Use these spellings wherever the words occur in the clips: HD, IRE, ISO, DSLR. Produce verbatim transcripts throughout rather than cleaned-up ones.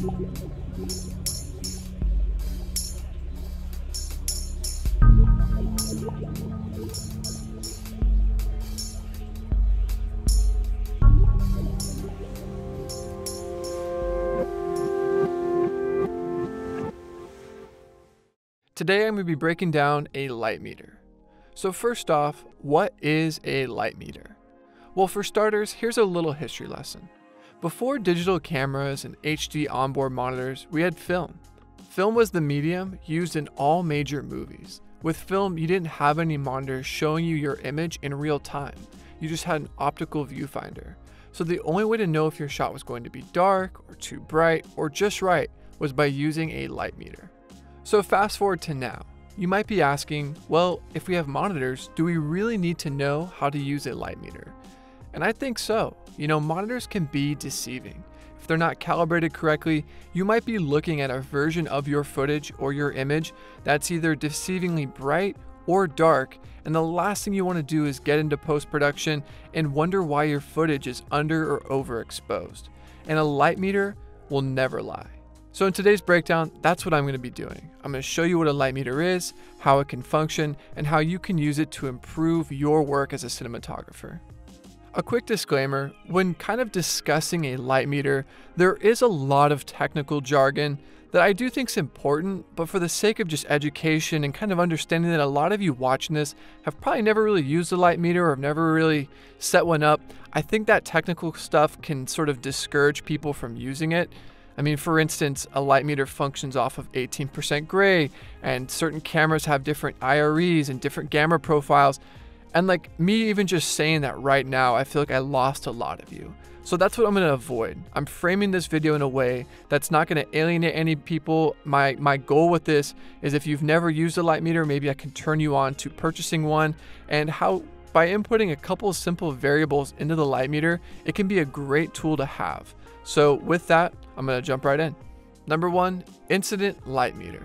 Today I'm going to be breaking down a light meter. So first off, what is a light meter? Well, for starters, here's a little history lesson. Before digital cameras and H D onboard monitors, we had film. Film was the medium used in all major movies. With film, you didn't have any monitors showing you your image in real time. You just had an optical viewfinder. So the only way to know if your shot was going to be dark or too bright or just right was by using a light meter. So fast forward to now. You might be asking, well, if we have monitors, do we really need to know how to use a light meter? And I think so. You know, monitors can be deceiving. If they're not calibrated correctly, you might be looking at a version of your footage or your image that's either deceivingly bright or dark, and the last thing you want to do is get into post-production and wonder why your footage is under or overexposed. And a light meter will never lie. So in today's breakdown, that's what I'm going to be doing. I'm going to show you what a light meter is, how it can function, and how you can use it to improve your work as a cinematographer. A quick disclaimer, when kind of discussing a light meter, there is a lot of technical jargon that I do think is important, but for the sake of just education and kind of understanding that a lot of you watching this have probably never really used a light meter or have never really set one up, I think that technical stuff can sort of discourage people from using it. I mean, for instance, a light meter functions off of eighteen percent gray, and certain cameras have different I R Es and different gamma profiles. And like me even just saying that right now, I feel like I lost a lot of you. So that's what I'm going to avoid. I'm framing this video in a way that's not going to alienate any people. My, my goal with this is if you've never used a light meter, maybe I can turn you on to purchasing one, and how by inputting a couple of simple variables into the light meter, it can be a great tool to have. So with that, I'm going to jump right in. Number one, incident light meter.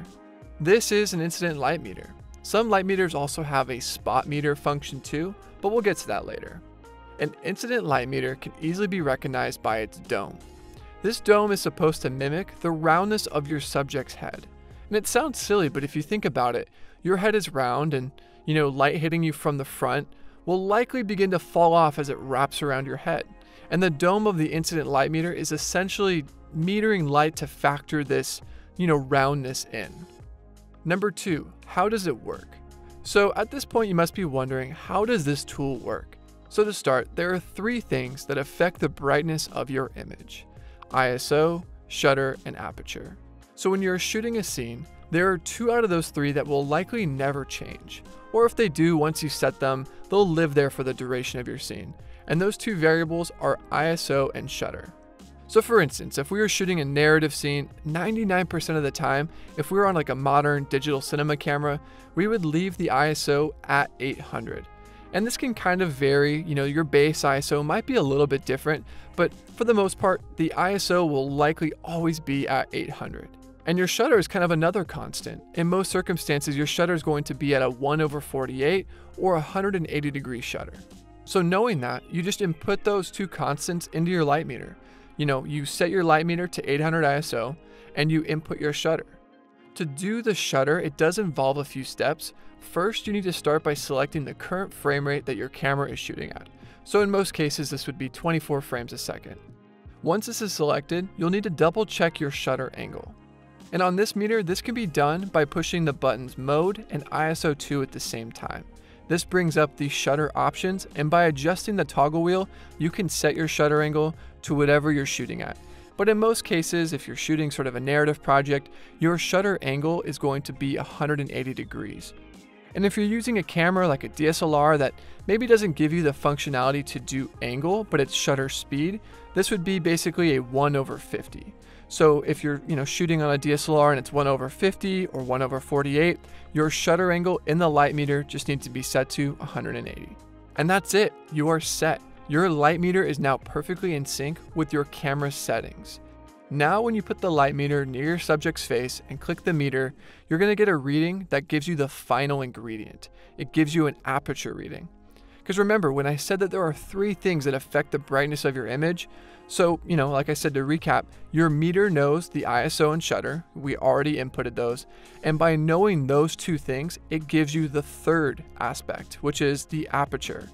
This is an incident light meter. Some light meters also have a spot meter function too, but we'll get to that later. An incident light meter can easily be recognized by its dome. This dome is supposed to mimic the roundness of your subject's head. And it sounds silly, but if you think about it, your head is round and, you know, light hitting you from the front will likely begin to fall off as it wraps around your head. And the dome of the incident light meter is essentially metering light to factor this, you know, roundness in. Number two, how does it work? So at this point, you must be wondering, how does this tool work? So to start, there are three things that affect the brightness of your image: I S O, shutter, and aperture. So when you're shooting a scene, there are two out of those three that will likely never change. Or if they do, once you set them, they'll live there for the duration of your scene. And those two variables are I S O and shutter. So for instance, if we were shooting a narrative scene, ninety-nine percent of the time, if we were on like a modern digital cinema camera, we would leave the I S O at eight hundred. And this can kind of vary, you know, your base I S O might be a little bit different, but for the most part, the I S O will likely always be at eight hundred. And your shutter is kind of another constant. In most circumstances, your shutter is going to be at a one over forty-eight or one hundred eighty degree shutter. So knowing that, you just input those two constants into your light meter. You know, you set your light meter to eight hundred I S O and you input your shutter. To do the shutter, it does involve a few steps. First, you need to start by selecting the current frame rate that your camera is shooting at. So in most cases, this would be twenty-four frames a second. Once this is selected, you'll need to double check your shutter angle. And on this meter, this can be done by pushing the buttons mode and I S O two at the same time. This brings up the shutter options, and by adjusting the toggle wheel, you can set your shutter angle to whatever you're shooting at. But in most cases, if you're shooting sort of a narrative project, your shutter angle is going to be one hundred eighty degrees. And if you're using a camera like a D S L R that maybe doesn't give you the functionality to do angle, but it's shutter speed, this would be basically a one over fifty. So if you're, you know, shooting on a D S L R and it's one over fifty or one over forty-eight, your shutter angle in the light meter just needs to be set to one hundred eighty. And that's it, you are set. Your light meter is now perfectly in sync with your camera settings. Now when you put the light meter near your subject's face and click the meter, you're going to get a reading that gives you the final ingredient. It gives you an aperture reading. Because remember, when I said that there are three things that affect the brightness of your image, so, you know, like I said, to recap, your meter knows the I S O and shutter. We already inputted those. And by knowing those two things, it gives you the third aspect, which is the aperture.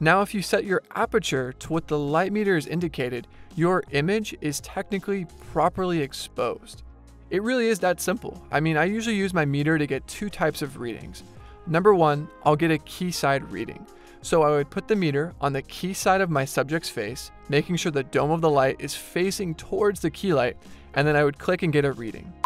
Now, if you set your aperture to what the light meter is indicated, your image is technically properly exposed. It really is that simple. I mean, I usually use my meter to get two types of readings. Number one, I'll get a key side reading. So I would put the meter on the key side of my subject's face, making sure the dome of the light is facing towards the key light, and then I would click and get a reading.